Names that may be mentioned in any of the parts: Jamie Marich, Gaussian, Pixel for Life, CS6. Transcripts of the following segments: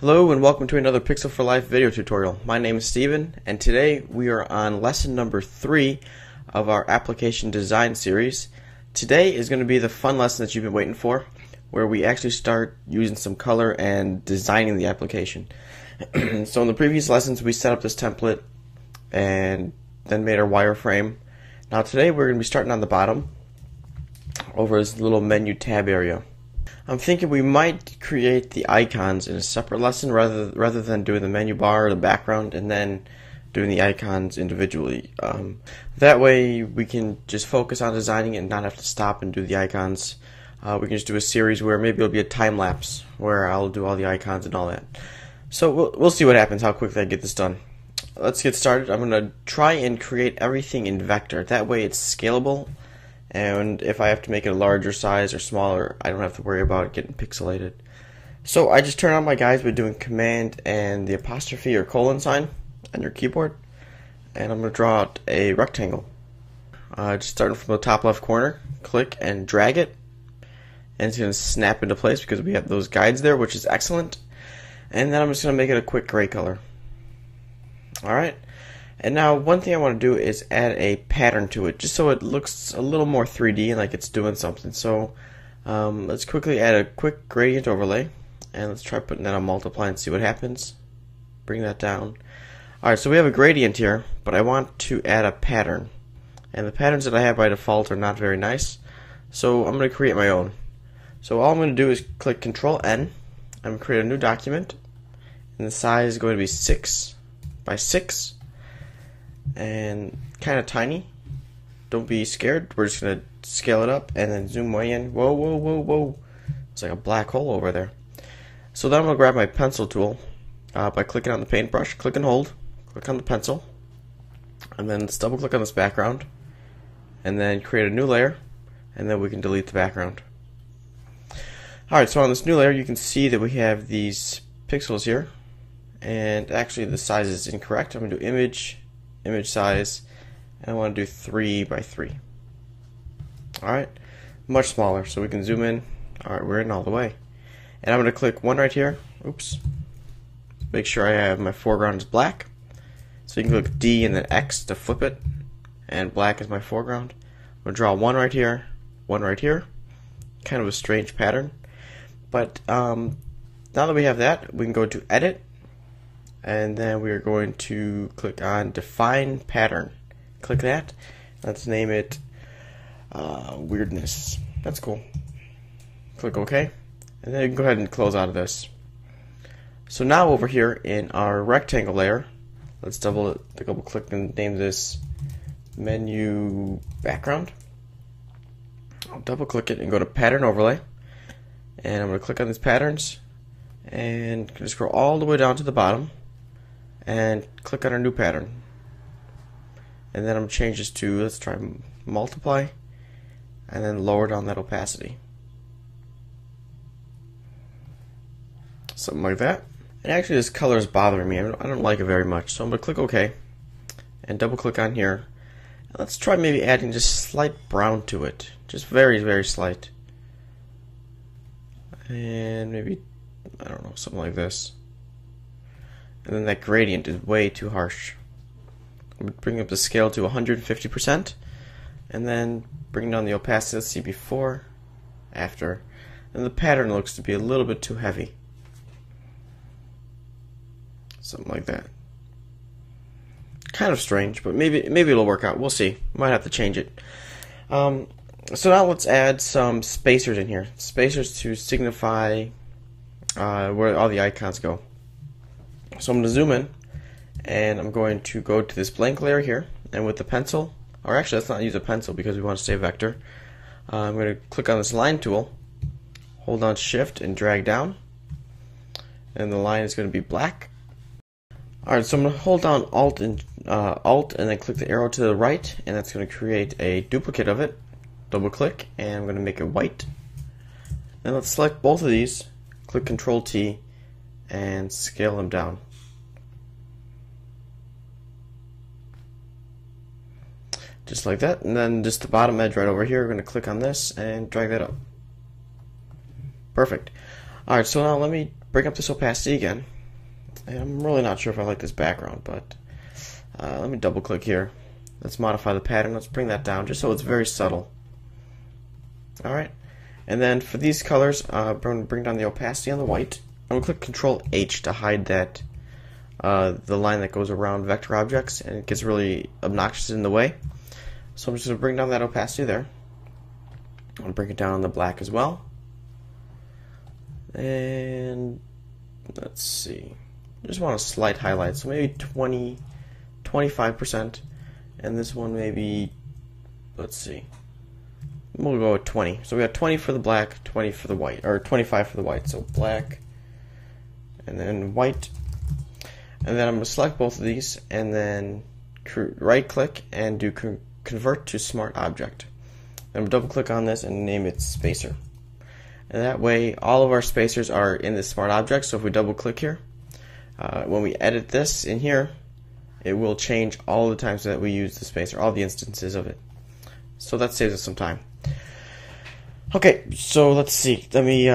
Hello and welcome to another Pixel for Life video tutorial. My name is Steven and today we are on lesson number 3 of our application design series. Today is going to be the fun lesson that you've been waiting for, where we actually start using some color and designing the application. So in the previous lessons we set up this template and then made our wireframe. Now today we're going to be starting on the bottom over this little menu tab area. I'm thinking we might create the icons in a separate lesson rather than doing the menu bar or the background and then doing the icons individually. That way we can just focus on designing it and not have to stop and do the icons. We can just do a series where maybe it'll be a time lapse where I'll do all the icons and all that. So we'll see what happens, how quickly I get this done. Let's get started. I'm going to try and create everything in vector. That way it's scalable. And if I have to make it a larger size or smaller, I don't have to worry about it getting pixelated. So I just turn on my guides by doing command and the apostrophe or colon sign on your keyboard. And I'm going to draw out a rectangle. Just starting from the top left corner, click and drag it. And it's going to snap into place because we have those guides there, which is excellent. And then I'm just going to make it a quick gray color. Alright. And now one thing I want to do is add a pattern to it, just so it looks a little more 3D and like it's doing something. So let's quickly add a quick gradient overlay, and let's try putting that on multiply and see what happens. Bring that down. Alright, so we have a gradient here, but I want to add a pattern. And the patterns that I have by default are not very nice, so I'm going to create my own. So all I'm going to do is click Control N. I'm going to create a new document, and the size is going to be 6 by 6. And kind of tiny. Don't be scared. We're just going to scale it up and then zoom way in. Whoa, whoa, whoa, whoa. It's like a black hole over there. So then I'm going to grab my pencil tool by clicking on the paintbrush. Click and hold. Click on the pencil. And then let's double click on this background. And then create a new layer. And then we can delete the background. Alright, so on this new layer you can see that we have these pixels here. And actually the size is incorrect. I'm going to do image size, and I want to do 3 by 3. Alright, much smaller, so we can zoom in. Alright, we're in all the way. And I'm going to click one right here. Oops. Make sure I have my foreground is black. So you can click D and then X to flip it, and black is my foreground. I'm going to draw one right here, one right here. Kind of a strange pattern. But now that we have that, we can go to Edit. And then we are going to click on Define Pattern. Click that. Let's name it Weirdness. That's cool. Click OK. And then you can go ahead and close out of this. So now over here in our rectangle layer, let's double click and name this Menu Background. I'll double click it and go to Pattern Overlay. And I'm going to click on these patterns. And just scroll all the way down to the bottom. And click on our new pattern, and then I'm change this to, let's try multiply, and then lower down that opacity, something like that. And actually this color is bothering me, I don't like it very much, so I'm going to click OK and double click on here. And let's try maybe adding just slight brown to it, just very, very slight, and maybe, I don't know, something like this. And then that gradient is way too harsh. I'm going to bring up the scale to 150%, and then bring down the opacity. Let's see before, after. And the pattern looks to be a little bit too heavy. Something like that. Kind of strange, but maybe it'll work out. We'll see. Might have to change it. So now let's add some spacers in here. Spacers to signify where all the icons go. So I'm going to zoom in, and I'm going to go to this blank layer here, and with the pencil, or actually let's not use a pencil because we want to stay vector, I'm going to click on this line tool, hold on shift and drag down, and the line is going to be black. Alright, so I'm going to hold down Alt and then click the arrow to the right, and that's going to create a duplicate of it. Double click, and I'm going to make it white. Now let's select both of these, click Control T, and scale them down. Just like that, and then just the bottom edge right over here, we're going to click on this and drag that up. Perfect. Alright, so now let me bring up this opacity again. And I'm really not sure if I like this background, but let me double click here. Let's modify the pattern. Let's bring that down just so it's very subtle. Alright, and then for these colors, I'm going to bring down the opacity on the white. I'm going to click Control H to hide that the line that goes around vector objects, and it gets really obnoxious in the way. So I'm just going to bring down that opacity there. I'm going to bring it down on the black as well. And let's see, I just want a slight highlight, so maybe 20, 25%, and this one maybe, let's see, we'll go with 20. So we got 20 for the black, 20 for the white, or 25 for the white, so black and then white. And then I'm going to select both of these and then right click and do convert to smart object. And I'm double click on this and name it spacer. And that way all of our spacers are in this smart object. So if we double click here, when we edit this in here, it will change all the times that we use the spacer, all the instances of it. So that saves us some time. Okay, so let's see. Let me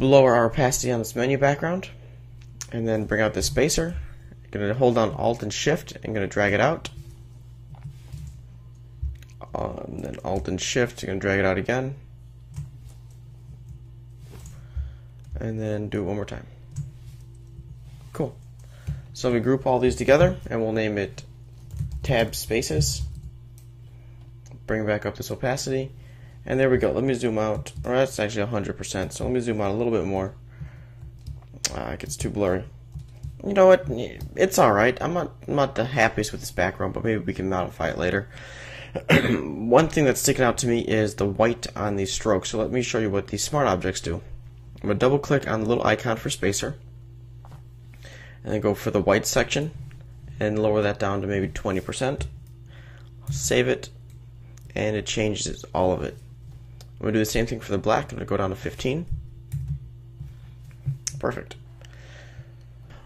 lower our opacity on this menu background and then bring out this spacer. I'm going to hold down Alt and Shift. I'm going to drag it out. And then Alt and Shift. I'm going to drag it out again. And then do it one more time. Cool. So we group all these together and we'll name it Tab Spaces. Bring back up this opacity. And there we go. Let me zoom out. Or that's actually 100%. So let me zoom out a little bit more. It gets too blurry. You know what? It's alright. I'm not the happiest with this background, but maybe we can modify it later. One thing that's sticking out to me is the white on these strokes. So let me show you what these smart objects do. I'm going to double click on the little icon for spacer. And then go for the white section. And lower that down to maybe 20%. Save it. And it changes all of it. I'm going to do the same thing for the black. I'm going to go down to 15. Perfect.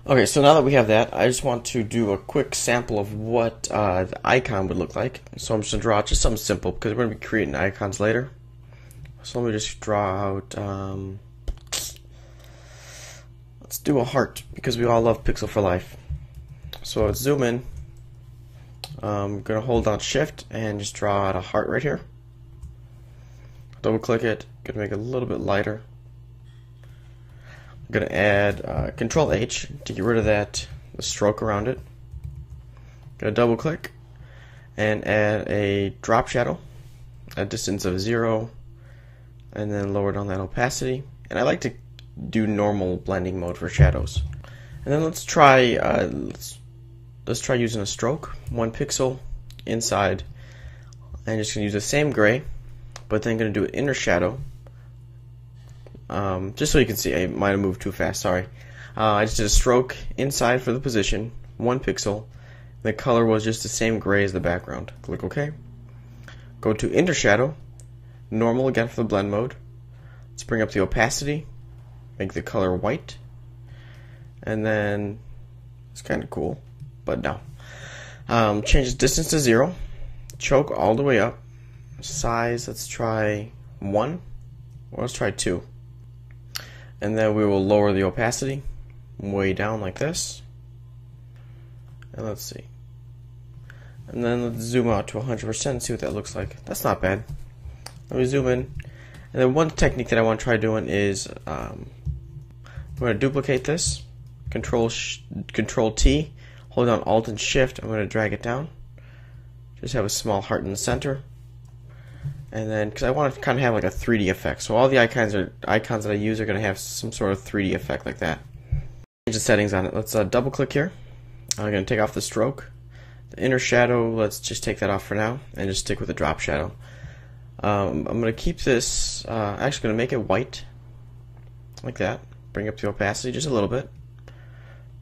Okay, so now that we have that, I just want to do a quick sample of what the icon would look like. So I'm just going to draw out just something simple because we're going to be creating icons later. So let me just draw out, let's do a heart because we all love Pixel for Life. So let's zoom in. I'm going to hold down Shift and just draw out a heart right here. Double click it. Going to make it a little bit lighter. I'm going to add Control H to get rid of that stroke around it. Going to double click and add a drop shadow at a distance of 0 and then lower down that opacity. And I like to do normal blending mode for shadows. And then let's try let's try using a stroke, 1 pixel inside, and just gonna use the same gray, but then gonna do an inner shadow. Just so you can see, I might have moved too fast. Sorry. I just did a stroke inside for the position, 1 pixel. The color was just the same gray as the background. Click OK. Go to inner shadow, normal again for the blend mode. Let's bring up the opacity, make the color white, and then it's kind of cool. But no. Change the distance to 0. Choke all the way up. Size, let's try 1. Or let's try 2. And then we will lower the opacity way down like this. And let's see. And then let's zoom out to 100% and see what that looks like. That's not bad. Let me zoom in. And then one technique that I want to try doing is I'm going to duplicate this. Control T. Hold down Alt and Shift. I'm going to drag it down. Just have a small heart in the center. And then, because I want to kind of have like a 3D effect. So all the icons that I use are going to have some sort of 3D effect like that. Change the settings on it. Let's double click here. I'm going to take off the stroke. The inner shadow, let's just take that off for now and just stick with the drop shadow. I'm going to keep this, actually going to make it white. Like that. Bring up the opacity just a little bit.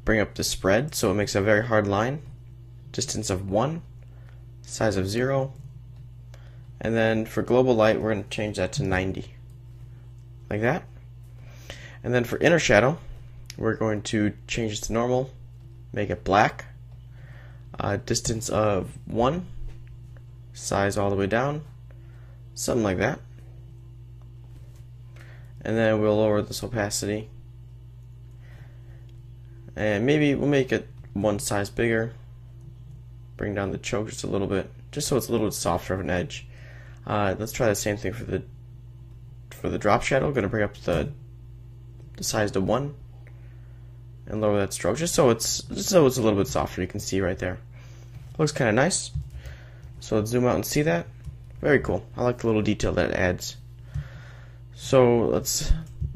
Bring up the spread so it makes a very hard line, distance of 1, size of 0, and then for global light we're going to change that to 90 like that. And then for inner shadow we're going to change it to normal, make it black, distance of 1, size all the way down, something like that. And then we'll lower this opacity And maybe we'll make it one size bigger. Bring down the choke just a little bit, just so it's a little bit softer of an edge. Let's try the same thing for the drop shadow. Gonna bring up the size to 1 and lower that stroke, just so it's a little bit softer. You can see right there. Looks kind of nice. So let's zoom out and see that. Very cool. I like the little detail that it adds. So let's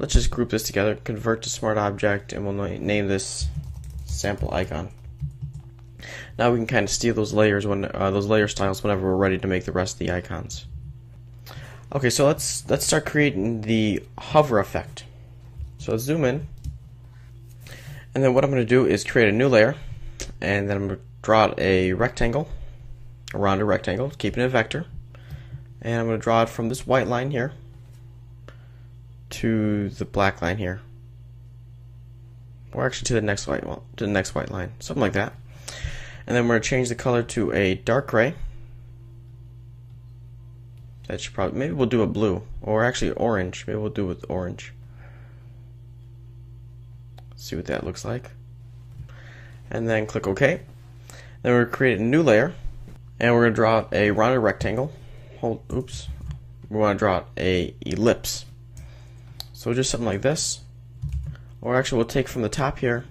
just group this together, convert to smart object, and we'll name this sample icon. Now we can kind of steal those layers when those layer styles whenever we're ready to make the rest of the icons. Okay, so let's start creating the hover effect. So let's zoom in, and then what I'm going to do is create a new layer, and then I'm going to draw a rectangle, a rounded rectangle, keeping it a vector, and I'm going to draw it from this white line here to the black line here, or actually to the next white line, something like that. And then we're going to change the color to a dark gray. That should probably, maybe we'll do a blue, or actually orange. Maybe we'll do with orange. Let's see what that looks like. And then click OK. Then we're going to create a new layer, and we're going to draw a rounded rectangle. Oops. We want to draw a ellipse. So just something like this. Or actually, we'll take from the top here,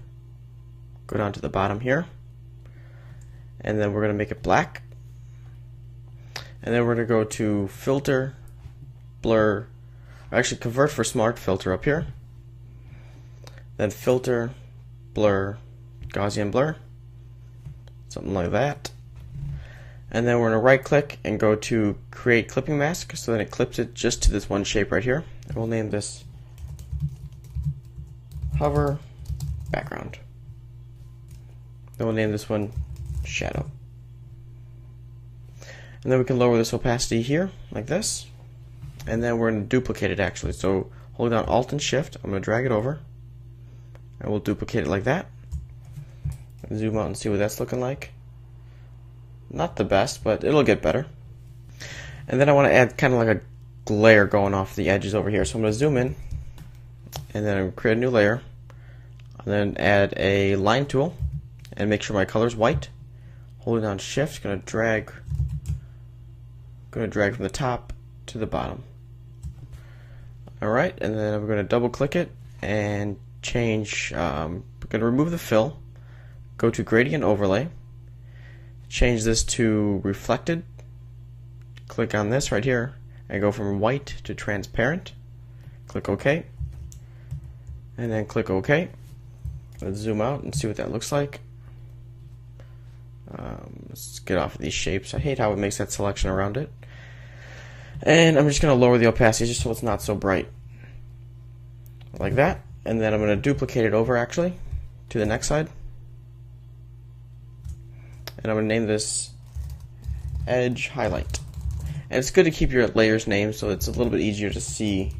go down to the bottom here. And then we're going to make it black, and then we're going to go to filter, blur, or actually convert for smart, filter up here, then filter, blur, Gaussian blur, something like that. And then we're going to right click and go to create clipping mask, so then it clips it just to this one shape right here, and we'll name this hover background. Then we'll name this one shadow, and then we can lower this opacity here like this, and then we're going to duplicate it actually. So hold down Alt and Shift, I'm going to drag it over, and we'll duplicate it like that. Zoom out and see what that's looking like. Not the best, but it'll get better. And then I want to add kind of like a glare going off the edges over here, so I'm going to zoom in, and then I'm going to create a new layer, and then add a line tool and make sure my color's white. Holding down Shift, gonna drag from the top to the bottom. Alright, and then I'm gonna double click it and change. We're gonna remove the fill, go to gradient overlay, change this to reflected. Click on this right here and go from white to transparent. Click OK, and then click OK. Let's zoom out and see what that looks like. Let's get off of these shapes. I hate how it makes that selection around it. And I'm just going to lower the opacity just so it's not so bright. Like that. And then I'm going to duplicate it over actually to the next side. And I'm going to name this Edge Highlight. And it's good to keep your layers named so it's a little bit easier to see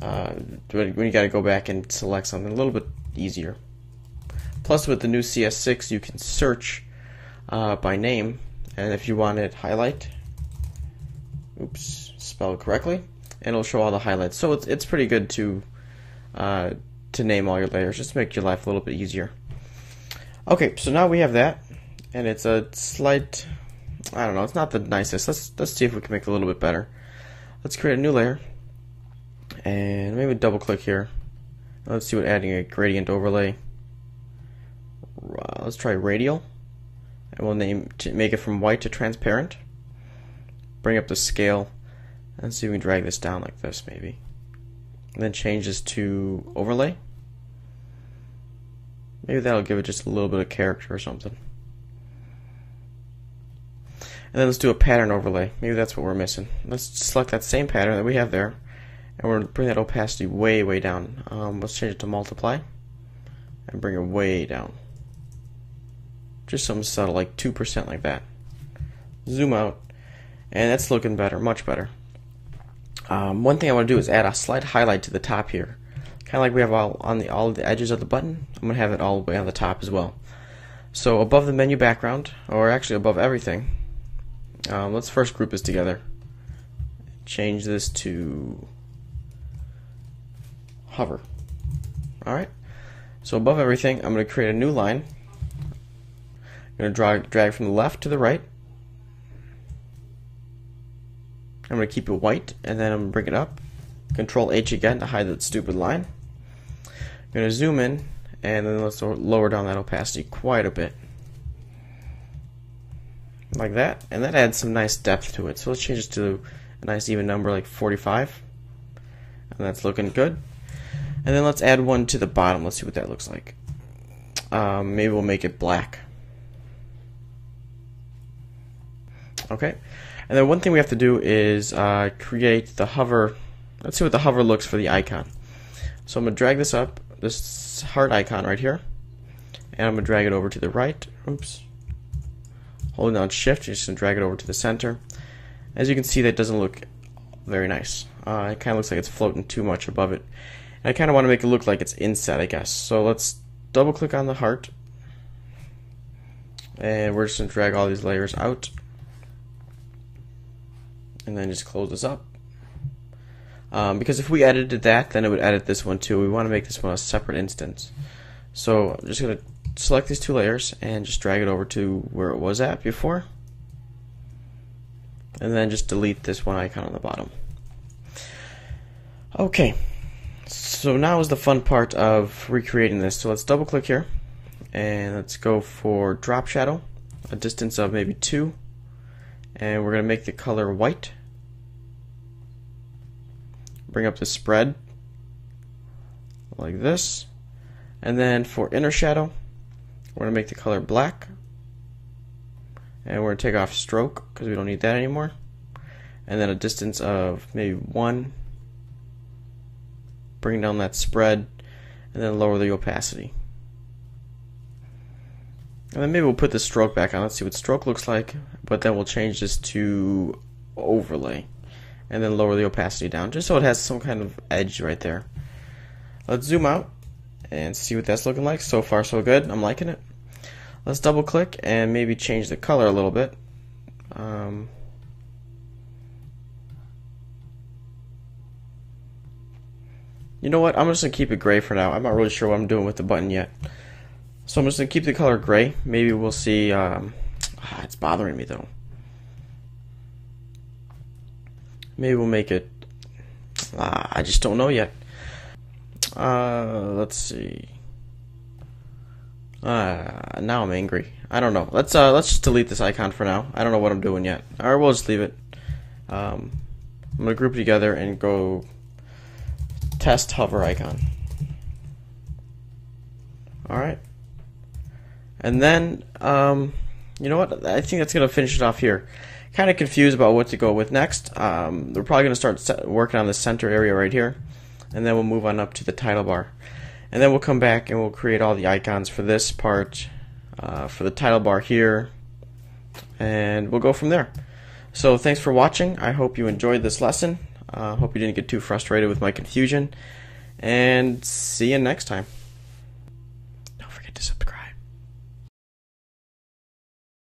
when you got to go back and select something. A little bit easier. Plus with the new CS6 you can search by name, and if you want it highlight, oops, spelled correctly, and it'll show all the highlights. So it's pretty good to name all your layers, just to make your life a little bit easier. Okay, so now we have that, and it's a slight, I don't know, it's not the nicest. Let's see if we can make it a little bit better. Let's create a new layer, and maybe double click here. Let's see what adding a gradient overlay. Let's try radial. And we'll make it from white to transparent. Bring up the scale and see if we can drag this down like this maybe. And then change this to overlay. Maybe that'll give it just a little bit of character or something. And then let's do a pattern overlay. Maybe that's what we're missing. Let's select that same pattern that we have there, and we're going to bring that opacity way, way down. Let's change it to multiply and bring it way down. Just something subtle, like 2%, like that. Zoom out, and that's looking better, much better. One thing I want to do is add a slight highlight to the top here, kind of like we have all the edges of the button. I'm going to have it all the way on the top as well. So above the menu background, or actually above everything, let's first group this together. Change this to hover. Alright, So above everything, I'm going to create a new line. I'm going to drag from the left to the right. I'm going to keep it white, and then I'm going to bring it up. Control H again to hide that stupid line. I'm going to zoom in, and then let's lower down that opacity quite a bit. Like that, and that adds some nice depth to it. So let's change this to a nice even number like 45. And that's looking good. And then let's add one to the bottom. Let's see what that looks like. Maybe we'll make it black. Okay. And then one thing we have to do is create the hover. Let's see what the hover looks for the icon. So I'm going to drag this up, this heart icon right here. And I'm going to drag it over to the right. Oops. Holding down shift, you're just going to drag it over to the center. As you can see, that doesn't look very nice. It kind of looks like it's floating too much above it. And I kind of want to make it look like it's inset, I guess. So let's double click on the heart. And we're just going to drag all these layers out. And then just close this up. Because if we edited that, then it would edit this one too. We want to make this one a separate instance. So I'm just going to select these two layers and just drag it over to where it was at before, and then just delete this one icon on the bottom. Okay, so now is the fun part of recreating this. So let's double click here and let's go for drop shadow, a distance of maybe 2, and we're gonna make the color white. Bring up the spread like this, and then for inner shadow we're going to make the color black, and we're going to take off stroke because we don't need that anymore, and then a distance of maybe 1, bring down that spread, and then lower the opacity. And then maybe we'll put the stroke back on. Let's see what stroke looks like, but then we'll change this to overlay and then lower the opacity down just so it has some kind of edge right there. Let's zoom out and see what that's looking like. So far so good, I'm liking it. Let's double click and maybe change the color a little bit. You know what, I'm just going to keep it gray for now. I'm not really sure what I'm doing with the button yet. So I'm just going to keep the color gray. Maybe we'll see, it's bothering me though. Maybe we'll make it, I just don't know yet. Let's see. Now I'm angry. I don't know. Let's just delete this icon for now. I don't know what I'm doing yet. Or we'll just leave it. I'm gonna group it together and go test hover icon. All right. And then you know what? I think that's gonna finish it off here. Kind of confused about what to go with next. We're probably gonna start working on the center area right here. And then we'll move on up to the title bar, and then we'll come back and we'll create all the icons for this part, for the title bar here, and we'll go from there. So thanks for watching. I hope you enjoyed this lesson. I hope you didn't get too frustrated with my confusion, and see you next time.